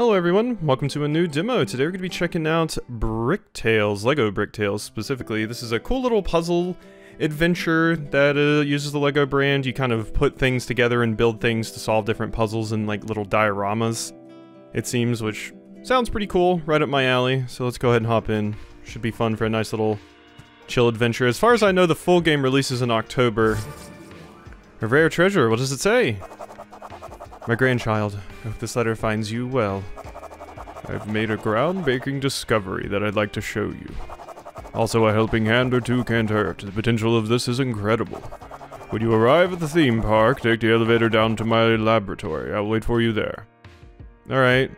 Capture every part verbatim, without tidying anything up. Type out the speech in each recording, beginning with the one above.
Hello everyone, welcome to a new demo. Today we're going to be checking out Bricktales, Lego Bricktales specifically. This is a cool little puzzle adventure that uh, uses the Lego brand. You kind of put things together and build things to solve different puzzles in like little dioramas, it seems, which sounds pretty cool, right up my alley. So let's go ahead and hop in. Should be fun for a nice little chill adventure. As far as I know, the full game releases in October. A rare treasure, what does it say? My grandchild, I hope this letter finds you well. I've made a groundbreaking discovery that I'd like to show you. Also, a helping hand or two can't hurt. The potential of this is incredible. When you arrive at the theme park, take the elevator down to my laboratory. I'll wait for you there. Alright.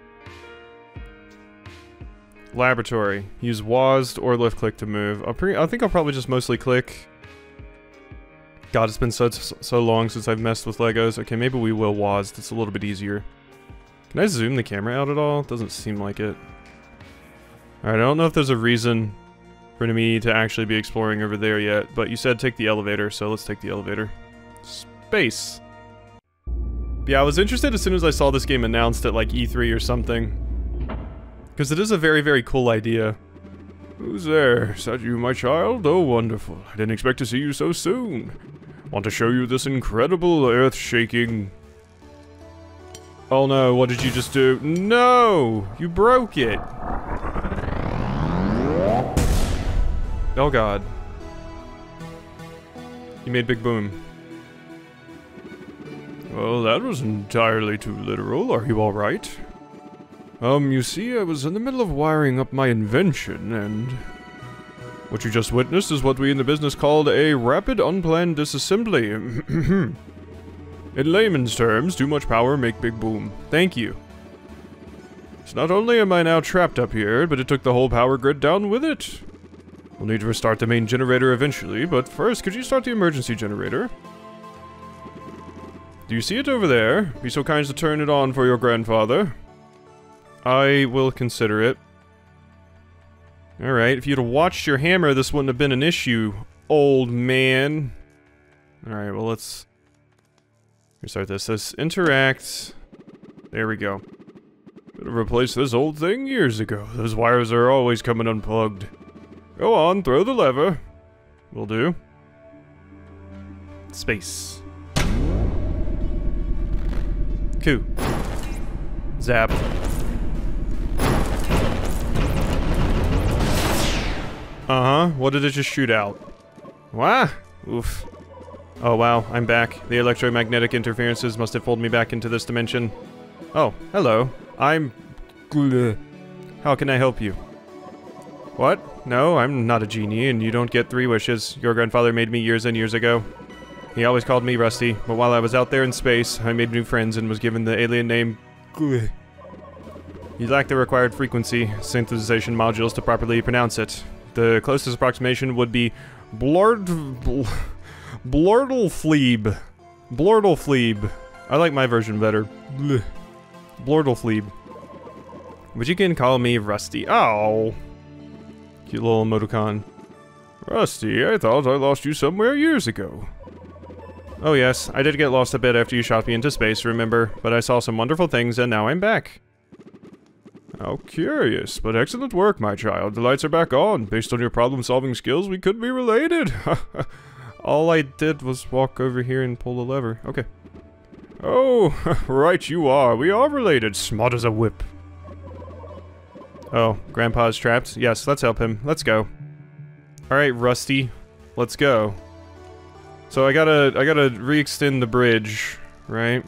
Laboratory. Use W A S D or left click to move. I'll pre I think I'll probably just mostly click. God, it's been so, so long since I've messed with Legos. Okay, maybe we will W A S D. It's a little bit easier. Can I zoom the camera out at all? It doesn't seem like it. Alright, I don't know if there's a reason for me to actually be exploring over there yet, but you said take the elevator, so let's take the elevator. Space! Yeah, I was interested as soon as I saw this game announced at like E three or something, because it is a very, very cool idea. Who's there? Is that you, my child? Oh, wonderful. I didn't expect to see you so soon. Want to show you this incredible earth-shaking... Oh no, what did you just do? No! You broke it! Oh god. You made Big Boom. Well, that was entirely too literal. Are you alright? Um, you see, I was in the middle of wiring up my invention, and... What you just witnessed is what we in the business called a rapid unplanned disassembly. In layman's terms, too much power make big boom. Thank you. So not only am I now trapped up here, but it took the whole power grid down with it. We'll need to restart the main generator eventually, but first, could you start the emergency generator? Do you see it over there? Be so kind as to turn it on for your grandfather. I will consider it. Alright, if you'd have watched your hammer, this wouldn't have been an issue, old man. Alright, well let's... Restart this. Let's interact. There we go. Could have replaced this old thing years ago. Those wires are always coming unplugged. Go on, throw the lever. Will do. Space. Coo. Zap. Uh-huh. What did it just shoot out? Wah! Oof. Oh wow, I'm back. The electromagnetic interferences must have pulled me back into this dimension. Oh, hello. I'm... Glu. How can I help you? What? No, I'm not a genie, and you don't get three wishes. Your grandfather made me years and years ago. He always called me Rusty, but while I was out there in space, I made new friends and was given the alien name... Glu. You lack the required frequency synthesization modules to properly pronounce it. The closest approximation would be Blord... Bl Blordelflieb. Blordelflieb. I like my version better. Bleh. Blordelflieb. But you can call me Rusty. Oh, cute little emoticon. Rusty, I thought I lost you somewhere years ago. Oh yes, I did get lost a bit after you shot me into space, remember? But I saw some wonderful things and now I'm back. How curious, but excellent work, my child. The lights are back on. Based on your problem-solving skills, we could be related. All I did was walk over here and pull the lever. Okay. Oh, right you are. We are related. Smart as a whip. Oh, Grandpa's trapped. Yes, let's help him. Let's go. Alright, Rusty. Let's go. So I gotta, I gotta re-extend the bridge, right?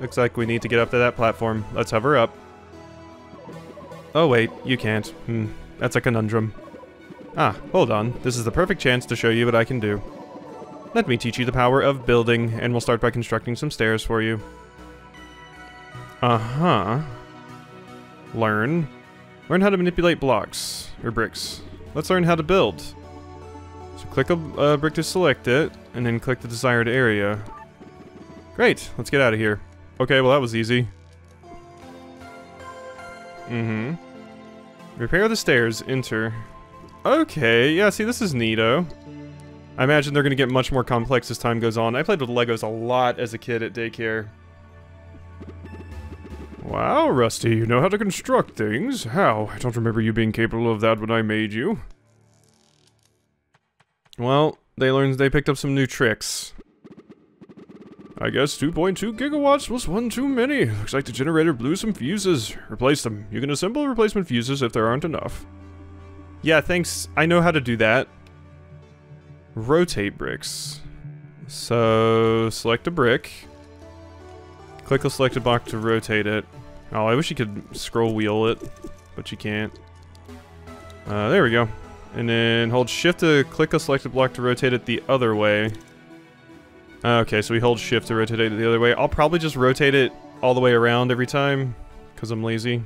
Looks like we need to get up to that platform. Let's hover up. Oh wait, you can't. Hmm, that's a conundrum. Ah, hold on. This is the perfect chance to show you what I can do. Let me teach you the power of building, and we'll start by constructing some stairs for you. Uh-huh. Learn. Learn how to manipulate blocks, or bricks. Let's learn how to build. So click a uh, brick to select it, and then click the desired area. Great, let's get out of here. Okay, well that was easy. Mm-hmm. Repair the stairs, enter. Okay, yeah, see, this is neato. I imagine they're going to get much more complex as time goes on. I played with Legos a lot as a kid at daycare. Wow, Rusty, you know how to construct things. How? I don't remember you being capable of that when I made you. Well, they learned they picked up some new tricks. I guess two point two gigawatts was one too many. Looks like the generator blew some fuses. Replace them. You can assemble replacement fuses if there aren't enough. Yeah, thanks. I know how to do that. Rotate bricks. So, select a brick. Click the selected block to rotate it. Oh, I wish you could scroll wheel it, but you can't. Uh, there we go. And then hold shift to click a selected block to rotate it the other way. Okay, so we hold shift to rotate it the other way. I'll probably just rotate it all the way around every time, because I'm lazy.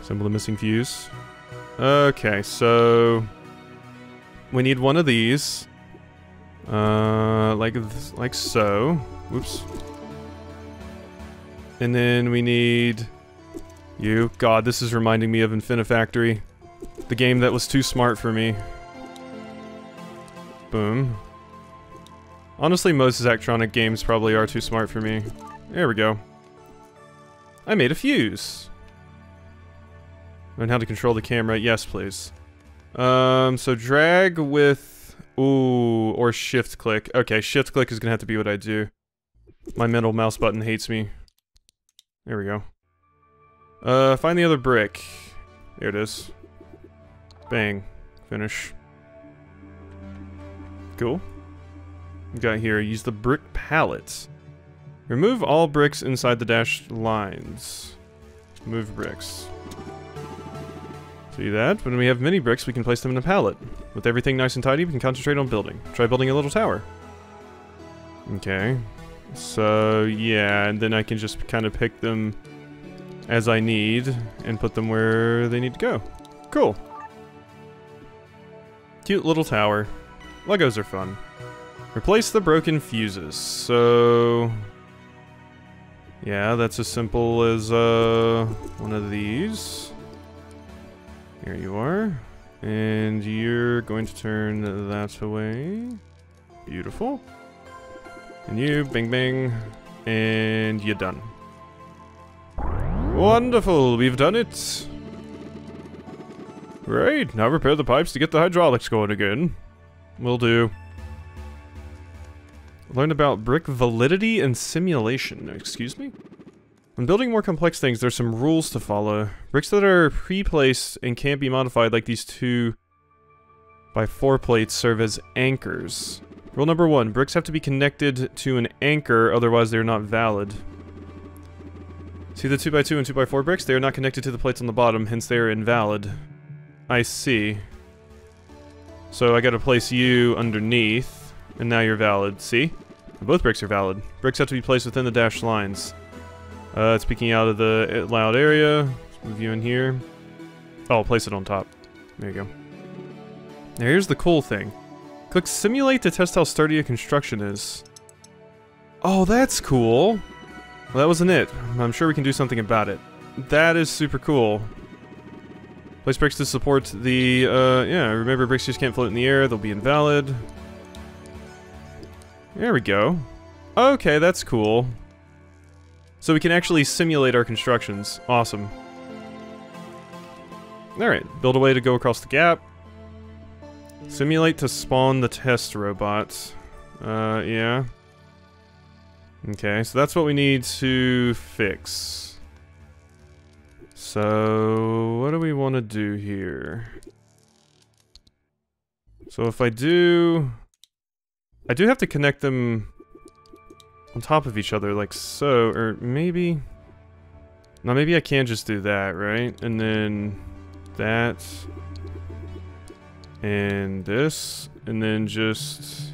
Assemble the missing fuse. Okay, so we need one of these. Uh, like, th like so. Whoops. And then we need you. God, this is reminding me of Infinifactory. The game that was too smart for me. Boom. Honestly, most Zaxtronic games probably are too smart for me. There we go. I made a fuse. Learn how to control the camera. Yes, please. Um, so drag with... Ooh, or shift click. Okay, shift click is gonna have to be what I do. My metal mouse button hates me. There we go. Uh, find the other brick. There it is. Bang. Finish. Cool. We got here, use the brick pallets. Remove all bricks inside the dashed lines. Move bricks. See that? When we have many bricks, we can place them in a pallet. With everything nice and tidy, we can concentrate on building. Try building a little tower. Okay. So, yeah, and then I can just kind of pick them as I need and put them where they need to go. Cool. Cute little tower. Legos are fun. Replace the broken fuses. So, yeah, that's as simple as uh, one of these. Here you are. And you're going to turn that away. Beautiful. And you, bing bing. And you're done. Wonderful, we've done it. Right, now repair the pipes to get the hydraulics going again. Will do. Learn about brick validity and simulation. Excuse me? When building more complex things, there's some rules to follow. Bricks that are pre-placed and can't be modified, like these two by four plates, serve as anchors. Rule number one, bricks have to be connected to an anchor, otherwise they're not valid. See the two by two and two by four bricks? They are not connected to the plates on the bottom, hence they are invalid. I see. So I gotta place you underneath. And now you're valid. See? Both bricks are valid. Bricks have to be placed within the dashed lines. Uh, it's peeking out of the loud area. Let's move you in here. Oh, place it on top. There you go. Now here's the cool thing. Click simulate to test how sturdy a construction is. Oh, that's cool. Well, that wasn't it. I'm sure we can do something about it. That is super cool. Place bricks to support the, uh, yeah, remember bricks just can't float in the air. They'll be invalid. There we go. Okay, that's cool. So we can actually simulate our constructions. Awesome. Alright, build a way to go across the gap. Simulate to spawn the test robots. Uh, yeah. Okay, so that's what we need to fix. So, what do we want to do here? So if I do... I do have to connect them on top of each other, like so, or maybe... Now maybe I can just do that, right? And then that, and this, and then just...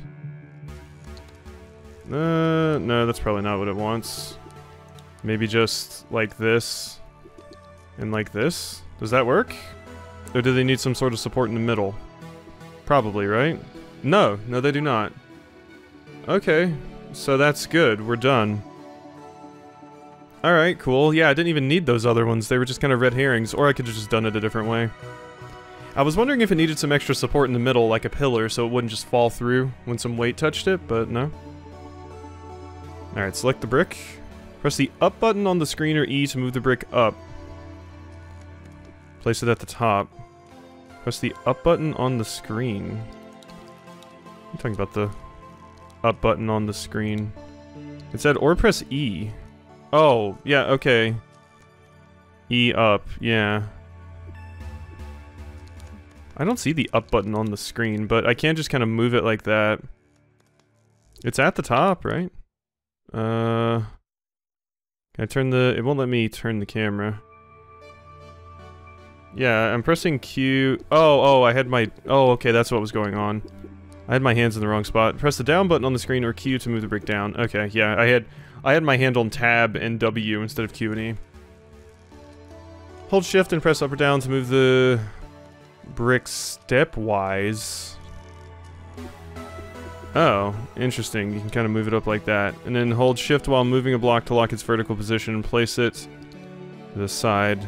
Uh, no, that's probably not what it wants. Maybe just like this, and like this. Does that work? Or do they need some sort of support in the middle? Probably, right? No, no they do not. Okay, so that's good. We're done. Alright, cool. Yeah, I didn't even need those other ones. They were just kind of red herrings, or I could have just done it a different way. I was wondering if it needed some extra support in the middle, like a pillar, so it wouldn't just fall through when some weight touched it, but no. Alright, select the brick. Press the up button on the screen or E to move the brick up. Place it at the top. Press the up button on the screen. I'm talking about the up button on the screen. It said or press E. Oh, yeah, okay. E up, yeah. I don't see the up button on the screen, but I can just kind of move it like that. It's at the top, right? Uh... Can I turn the... It won't let me turn the camera. Yeah, I'm pressing Q... Oh, oh, I had my... Oh, okay, that's what was going on. I had my hands in the wrong spot. Press the down button on the screen or Q to move the brick down. Okay, yeah, I had... I had my hand on Tab and W instead of Q and E. Hold Shift and press up or down to move the... brick stepwise. Oh, interesting. You can kind of move it up like that. And then hold Shift while moving a block to lock its vertical position and place it to the side.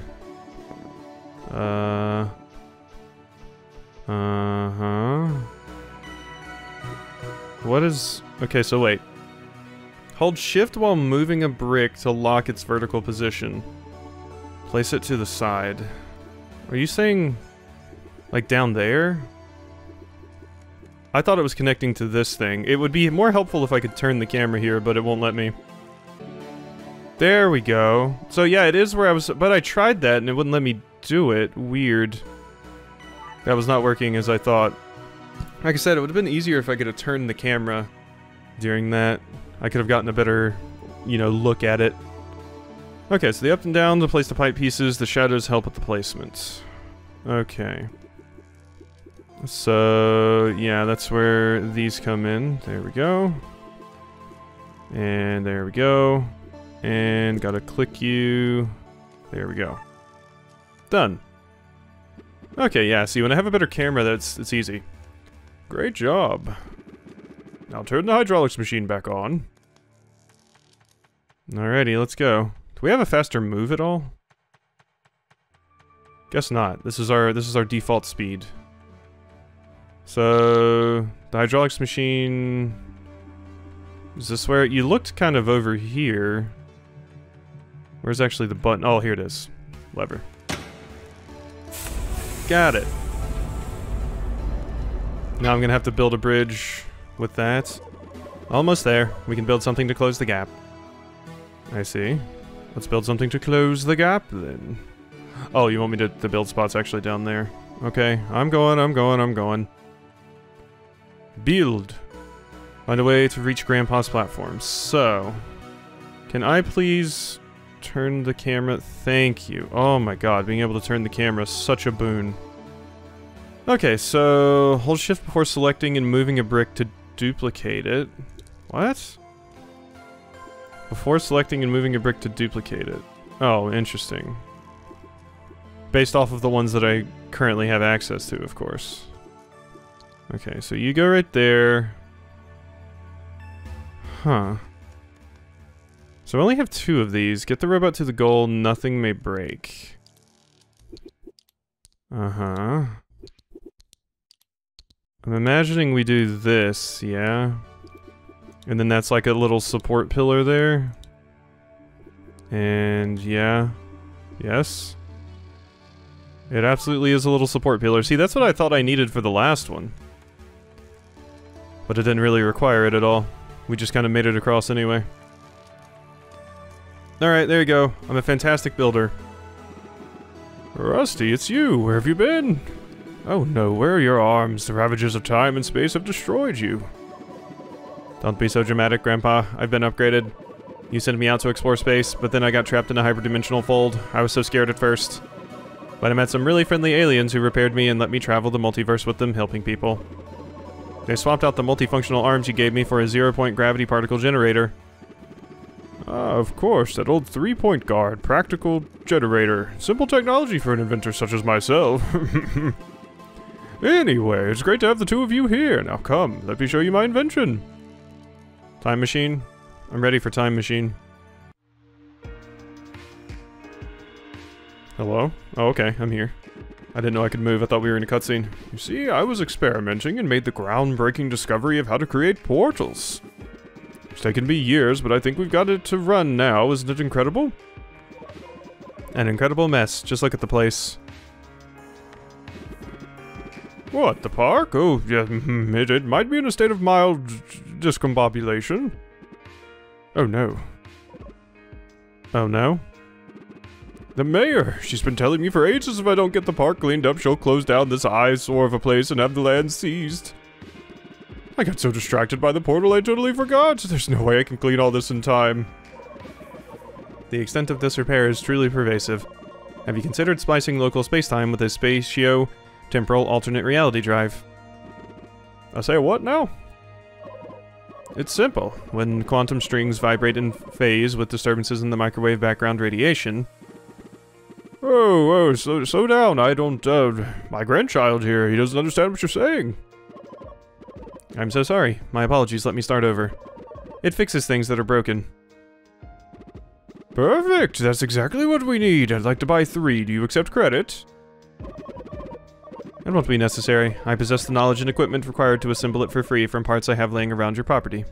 Uh... Uh-huh... What is... Okay, so wait. Hold Shift while moving a brick to lock its vertical position. Place it to the side. Are you saying... like down there? I thought it was connecting to this thing. It would be more helpful if I could turn the camera here, but it won't let me. There we go. So yeah, it is where I was, but I tried that and it wouldn't let me do it. Weird. That was not working as I thought. Like I said, it would have been easier if I could have turned the camera during that. I could have gotten a better, you know, look at it. Okay, so the up and down to place the pipe pieces, the shadows help with the placement. Okay. So, yeah, that's where these come in. There we go. And there we go. And gotta click you. There we go. Done. Okay, yeah, see, when I have a better camera, that's it's easy. Great job. Now turn the hydraulics machine back on. Alrighty, let's go. Do we have a faster move at all? Guess not. This is our this is our default speed. So, the hydraulics machine... Is this where... You looked kind of over here. Where's actually the button? Oh, here it is. Lever. Got it. Now I'm gonna have to build a bridge with that. Almost there. We can build something to close the gap. I see. Let's build something to close the gap, then. Oh, you want me to, to build spots actually down there. Okay, I'm going, I'm going, I'm going. Build. Find a way to reach Grandpa's platform. So, can I please turn the camera? Thank you. Oh my god, being able to turn the camera is such a boon. Okay, so hold Shift before selecting and moving a brick to duplicate it. What? Before selecting and moving a brick to duplicate it. Oh, interesting. Based off of the ones that I currently have access to, of course. Okay, so you go right there. Huh. So I only have two of these. Get the robot to the goal, nothing may break. Uh-huh. I'm imagining we do this, yeah? And then that's like a little support pillar there. And yeah. Yes. It absolutely is a little support pillar. See, that's what I thought I needed for the last one. But it didn't really require it at all. We just kind of made it across anyway. Alright, there you go. I'm a fantastic builder. Rusty, it's you! Where have you been? Oh no, where are your arms? The ravages of time and space have destroyed you. Don't be so dramatic, Grandpa. I've been upgraded. You sent me out to explore space, but then I got trapped in a hyperdimensional fold. I was so scared at first. But I met some really friendly aliens who repaired me and let me travel the multiverse with them, helping people. They swapped out the multifunctional arms you gave me for a zero-point gravity particle generator. Ah, of course, that old three-point guard, practical generator. Simple technology for an inventor such as myself. Anyway, it's great to have the two of you here. Now come, let me show you my invention. Time machine? I'm ready for time machine. Hello? Oh, okay, I'm here. I didn't know I could move, I thought we were in a cutscene. You see, I was experimenting and made the groundbreaking discovery of how to create portals. It's taken me years, but I think we've got it to run now. Isn't it incredible? An incredible mess. Just look at the place. What, the park? Oh, yeah, it, it might be in a state of mild discombobulation. Oh, no. Oh, no? The mayor! She's been telling me for ages if I don't get the park cleaned up, she'll close down this eyesore of a place and have the land seized. I got so distracted by the portal I totally forgot. There's no way I can clean all this in time. The extent of this repair is truly pervasive. Have you considered splicing local spacetime with a spatio-temporal alternate reality drive? I say what now? It's simple. When quantum strings vibrate in phase with disturbances in the microwave background radiation... Oh, oh, slow, slow down. I don't, uh, my grandchild here, he doesn't understand what you're saying. I'm so sorry. My apologies, let me start over. It fixes things that are broken. Perfect! That's exactly what we need. I'd like to buy three. Do you accept credit? It won't be necessary. I possess the knowledge and equipment required to assemble it for free from parts I have laying around your property.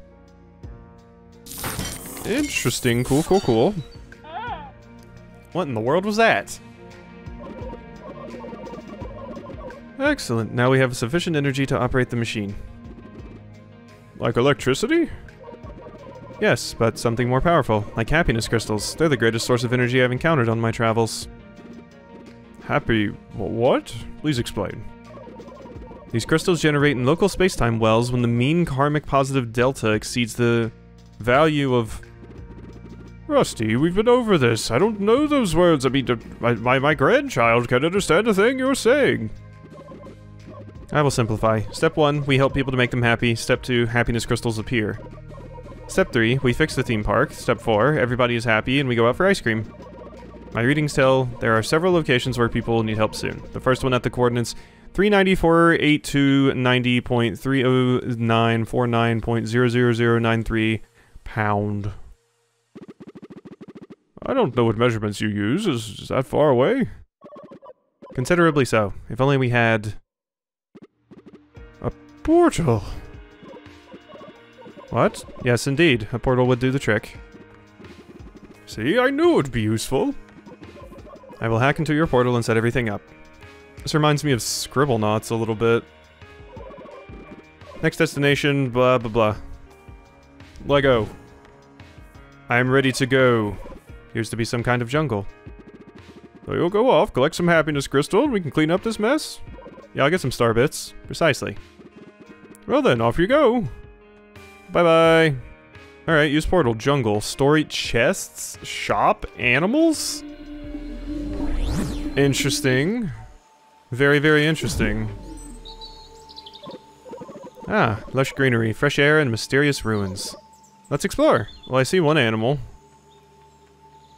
Interesting. Cool, cool, cool. What in the world was that? Excellent. Now we have sufficient energy to operate the machine. Like electricity? Yes, but something more powerful, like happiness crystals. They're the greatest source of energy I've encountered on my travels. Happy... what? Please explain. These crystals generate in local spacetime wells when the mean karmic positive delta exceeds the value of... Rusty, we've been over this. I don't know those words. I mean, my, my, my grandchild can't understand a thing you're saying. I will simplify. Step one, we help people to make them happy. Step two, happiness crystals appear. Step three, we fix the theme park. Step four, everybody is happy and we go out for ice cream. My readings tell there are several locations where people need help soon. The first one at the coordinates three ninety-four, eighty-two ninety point three oh nine four nine point zero zero zero nine three pound. I don't know what measurements you use. Is, is that far away? Considerably so. If only we had... a portal. What? Yes, indeed. A portal would do the trick. See, I knew it would be useful. I will hack into your portal and set everything up. This reminds me of Scribblenauts a little bit. Next destination, blah, blah, blah. Lego. I am ready to go. Appears to be some kind of jungle. So you'll go off, collect some happiness crystal, and we can clean up this mess? Yeah, I'll get some star bits. Precisely. Well then, off you go. Bye-bye. Alright, use portal, jungle, story, chests, shop, animals? Interesting. Very, very interesting. Ah, lush greenery, fresh air, and mysterious ruins. Let's explore. Well, I see one animal.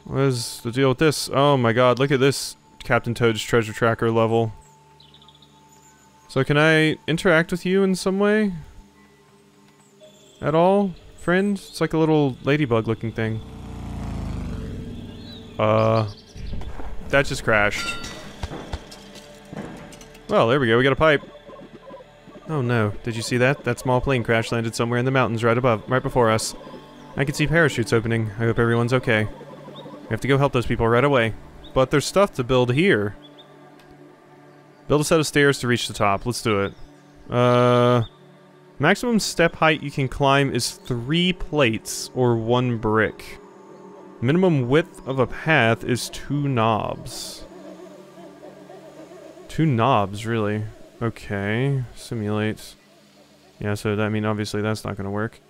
What is the deal with this? Oh my god, look at this Captain Toad's Treasure Tracker level. So can I interact with you in some way? At all, friend? It's like a little ladybug looking thing. Uh... That just crashed. Well, there we go, we got a pipe. Oh no, did you see that? That small plane crash landed somewhere in the mountains right above, right before us. I can see parachutes opening. I hope everyone's okay. We have to go help those people right away. But there's stuff to build here. Build a set of stairs to reach the top. Let's do it. Uh, maximum step height you can climb is three plates or one brick. Minimum width of a path is two knobs. Two knobs, really? Okay. Simulate. Yeah, so that, I mean, obviously that's not gonna work.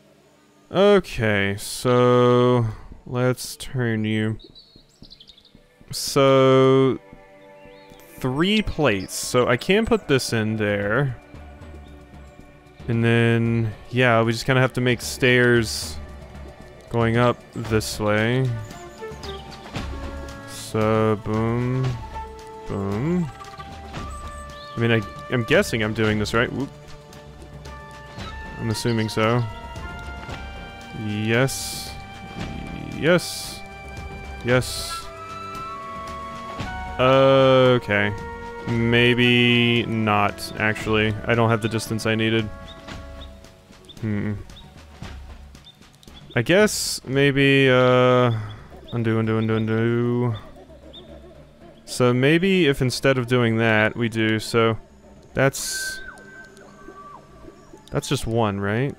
Okay, so... let's turn you. So... three plates. So I can put this in there. And then... yeah, we just kind of have to make stairs going up this way. So, boom. Boom. I mean, I, I'm guessing I'm doing this right. Whoop. I'm assuming so. Yes. Yes. Yes. Uh, okay. Maybe not, actually. I don't have the distance I needed. Hmm. I guess maybe uh, undo, undo, undo, undo. So maybe if instead of doing that, we do so. That's that's just one, right?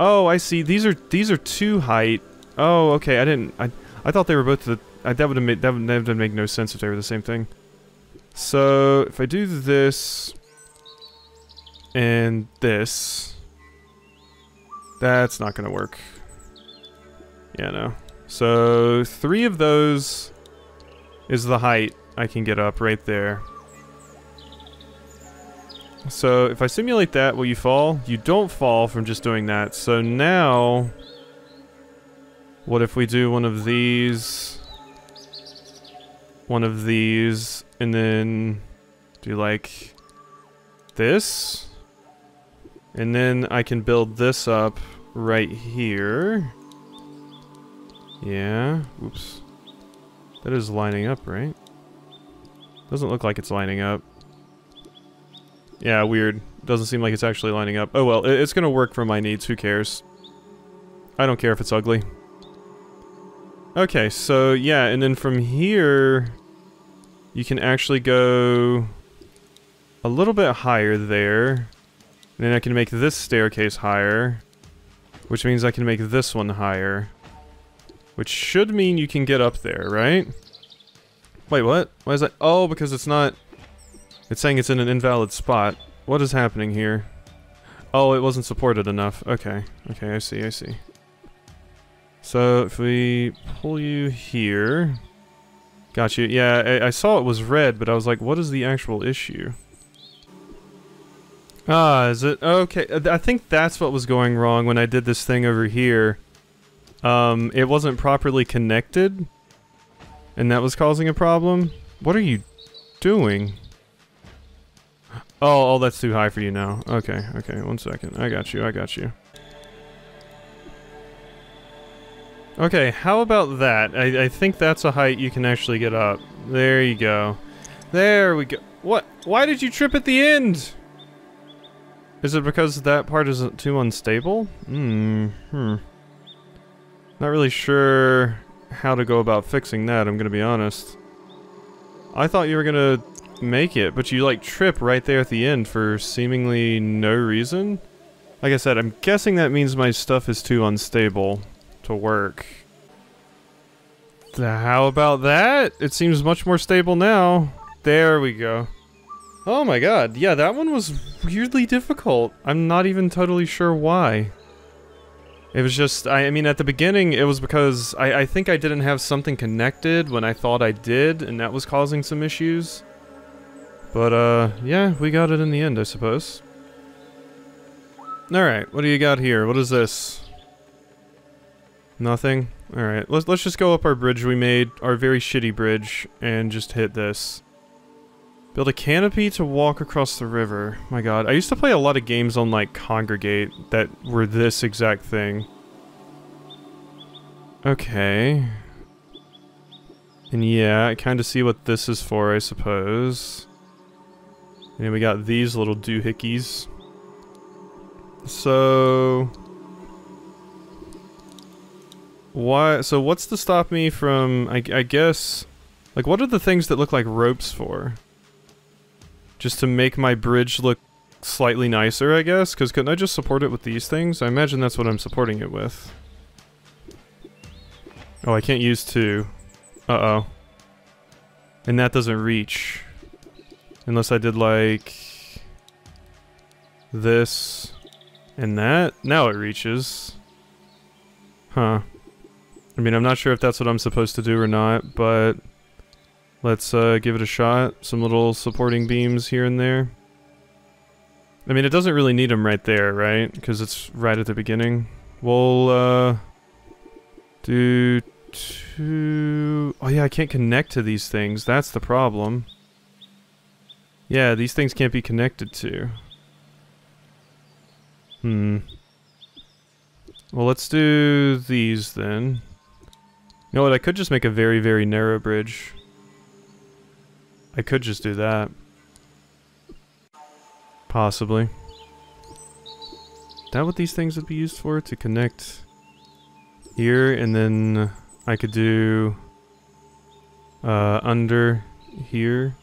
Oh, I see. These are these are two height. Oh, okay. I didn't. I I thought they were both the. I, that would have made that would, that would make no sense if they were the same thing. So if I do this and this, that's not gonna work. Yeah, no. So three of those is the height I can get up right there. So if I simulate that, will you fall? You don't fall from just doing that. So now, what if we do one of these, one of these, and then do like this? And then I can build this up right here. Yeah, oops. That is lining up, right? Doesn't look like it's lining up. Yeah, weird. Doesn't seem like it's actually lining up. Oh well, it's gonna work for my needs, who cares? I don't care if it's ugly. Okay, so yeah, and then from here, you can actually go a little bit higher there. And then I can make this staircase higher, which means I can make this one higher. Which should mean you can get up there, right? Wait, what? Why is that? Oh, because it's not... It's saying it's in an invalid spot. What is happening here? Oh, it wasn't supported enough. Okay. Okay, I see, I see. So, if we pull you here... Got you. Yeah, I, I saw it was red, but I was like, what is the actual issue? Ah, is it? Okay, I think that's what was going wrong when I did this thing over here. Um, it wasn't properly connected, and that was causing a problem. What are you doing? Oh, oh, that's too high for you now. Okay, okay, one second. I got you, I got you. Okay, how about that? I, I think that's a height you can actually get up. There you go. There we go. What? Why did you trip at the end? Is it because that part isn't too unstable? Hmm, hmm. Not really sure how to go about fixing that, I'm gonna be honest. I thought you were gonna make it, but you like trip right there at the end for seemingly no reason. Like I said, I'm guessing that means my stuff is too unstable to work. How about that? It seems much more stable now. There we go. Oh my god, yeah, that one was weirdly difficult. I'm not even totally sure why. It was just, I, I mean, at the beginning, it was because I, I think I didn't have something connected when I thought I did, and that was causing some issues. But, uh, yeah, we got it in the end, I suppose. Alright, what do you got here? What is this? Nothing? Alright, let's, let's just go up our bridge we made, our very shitty bridge, and just hit this. Build a canopy to walk across the river. My god, I used to play a lot of games on like Congregate that were this exact thing. Okay. And yeah, I kind of see what this is for, I suppose. And we got these little doohickeys. So... Why, so what's to stop me from, I, I guess... Like, what are the things that look like ropes for? Just to make my bridge look slightly nicer, I guess? Because couldn't I just support it with these things? I imagine that's what I'm supporting it with. Oh, I can't use two. Uh-oh. And that doesn't reach. Unless I did, like... This... And that? Now it reaches. Huh. I mean, I'm not sure if that's what I'm supposed to do or not, but... Let's uh, give it a shot. Some little supporting beams here and there. I mean, it doesn't really need them right there, right? Because it's right at the beginning. We'll uh, do two... Oh yeah, I can't connect to these things. That's the problem. Yeah, these things can't be connected to. Hmm. Well, let's do these then. You know what? I could just make a very, very narrow bridge. I could just do that. Possibly. Is that what these things would be used for? To connect here, and then I could do uh, under here.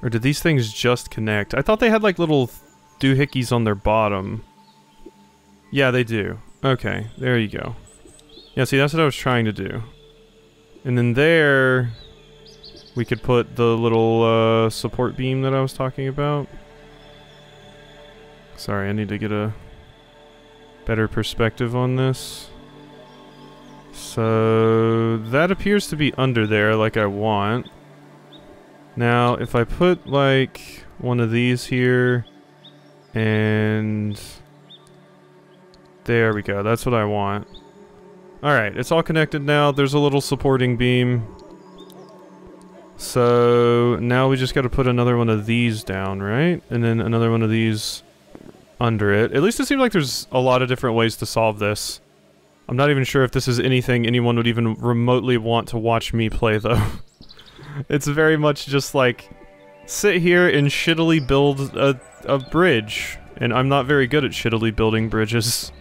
Or did these things just connect? I thought they had like little doohickeys on their bottom. Yeah, they do. Okay, there you go. Yeah, see, that's what I was trying to do. And then there, we could put the little uh, support beam that I was talking about. Sorry, I need to get a better perspective on this. So that appears to be under there like I want. Now, if I put like one of these here, and there we go, that's what I want. Alright, it's all connected now. There's a little supporting beam. So now we just got to put another one of these down, right? And then another one of these under it. At least it seems like there's a lot of different ways to solve this. I'm not even sure if this is anything anyone would even remotely want to watch me play, though. It's very much just like, sit here and shittily build a, a bridge. And I'm not very good at shittily building bridges.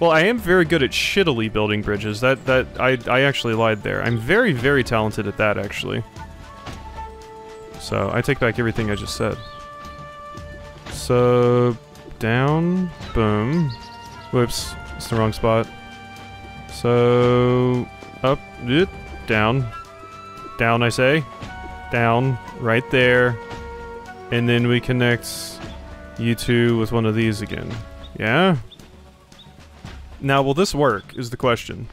Well, I am very good at shittily building bridges. That, that, I, I actually lied there. I'm very, very talented at that, actually. So, I take back everything I just said. So, down, boom. Whoops, it's the wrong spot. So, up, down. Down, I say. Down, right there. And then we connect you two with one of these again. Yeah? Now, will this work, is the question.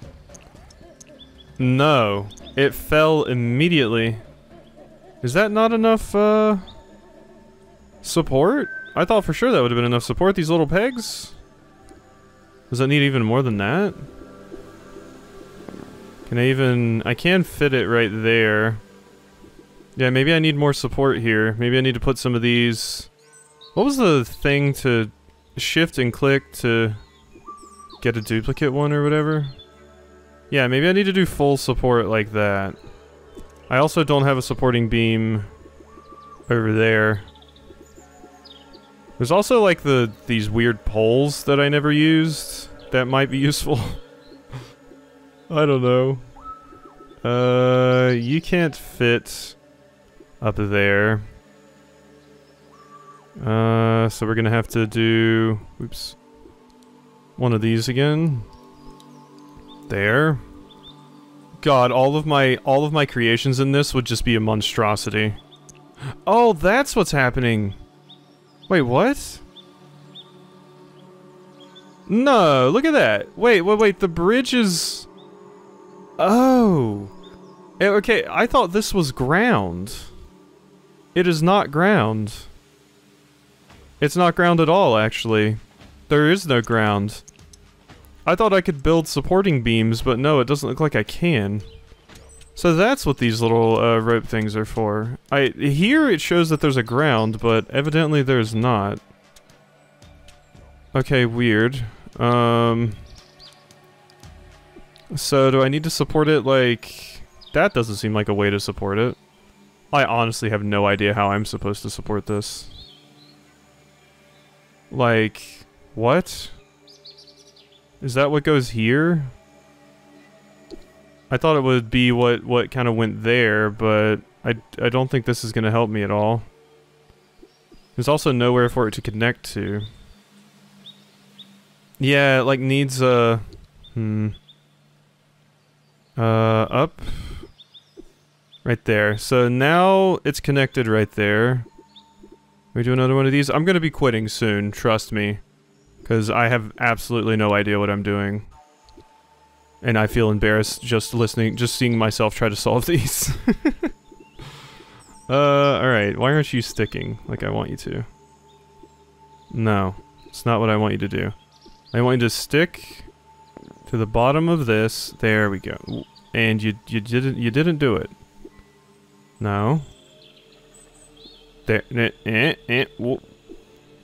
No. It fell immediately. Is that not enough, uh... support? I thought for sure that would have been enough support, these little pegs? Does it need even more than that? Can I even... I can fit it right there. Yeah, maybe I need more support here. Maybe I need to put some of these... What was the thing to shift and click to... get a duplicate one or whatever? Yeah, maybe I need to do full support like that. I also don't have a supporting beam over there. There's also like the these weird poles that I never used that might be useful. I don't know. Uh, you can't fit up there. Uh, so we're gonna have to do... Oops. One of these again. There. God, all of my all of my creations in this would just be a monstrosity. Oh, that's what's happening. Wait, what? No, look at that. Wait, wait, wait. The bridge is. Oh. Okay, I thought this was ground. It is not ground. It's not ground at all, actually. There is no ground. I thought I could build supporting beams, but no, it doesn't look like I can. So that's what these little uh, rope things are for. I here it shows that there's a ground, but evidently there's not. Okay, weird. Um, so do I need to support it like... That doesn't seem like a way to support it. I honestly have no idea how I'm supposed to support this. Like... What? Is that what goes here? I thought it would be what, what kind of went there, but I, I don't think this is going to help me at all. There's also nowhere for it to connect to. Yeah, it like needs a... Hmm. Uh, up. Right there. So now it's connected right there. We do another one of these. I'm going to be quitting soon, trust me. Because I have absolutely no idea what I'm doing. And I feel embarrassed just listening, just seeing myself try to solve these. uh, alright, why aren't you sticking like I want you to? No, it's not what I want you to do. I want you to stick to the bottom of this. There we go. And you, you didn't, you didn't do it. No. There, eh, eh, eh, whoop.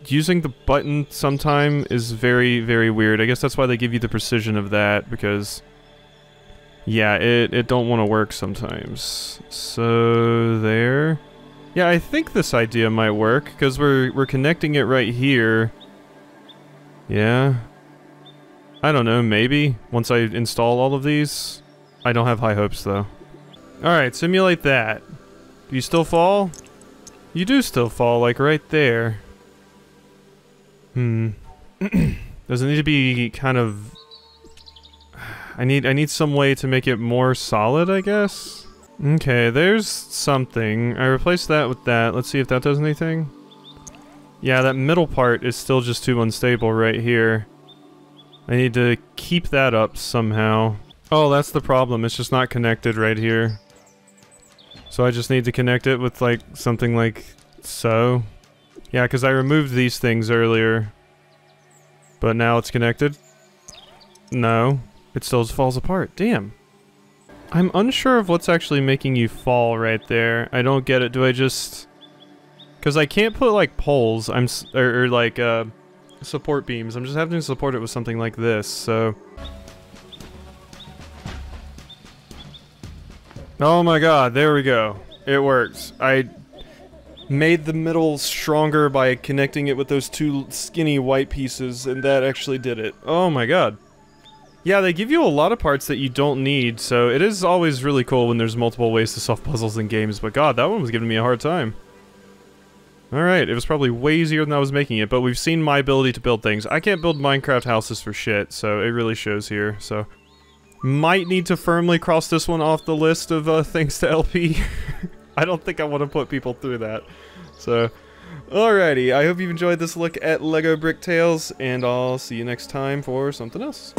Using the button sometime is very, very weird. I guess that's why they give you the precision of that, because... Yeah, it, it don't want to work sometimes. So... there... Yeah, I think this idea might work, because we're, we're connecting it right here. Yeah. I don't know, maybe? Once I install all of these? I don't have high hopes, though. Alright, simulate that. Do you still fall? You do still fall, like right there. Hmm. Does it need to be kind of... I need, I need some way to make it more solid, I guess? Okay, there's something. I replaced that with that. Let's see if that does anything. Yeah, that middle part is still just too unstable right here. I need to keep that up somehow. Oh, that's the problem. It's just not connected right here. So I just need to connect it with, like, something like so. Yeah, because I removed these things earlier. But now it's connected. No. It still falls apart. Damn. I'm unsure of what's actually making you fall right there. I don't get it. Do I just... Because I can't put, like, poles. I'm... S or, or, like, uh... support beams. I'm just having to support it with something like this, so... Oh my god, there we go. It works. I... made the middle stronger by connecting it with those two skinny white pieces, and that actually did it. Oh my god. Yeah, they give you a lot of parts that you don't need, so it is always really cool when there's multiple ways to solve puzzles in games, but god, that one was giving me a hard time. Alright, it was probably way easier than I was making it, but we've seen my ability to build things. I can't build Minecraft houses for shit, so it really shows here, so... Might need to firmly cross this one off the list of uh, things to L P. I don't think I want to put people through that. So, alrighty, I hope you've enjoyed this look at Lego Bricktales, and I'll see you next time for something else.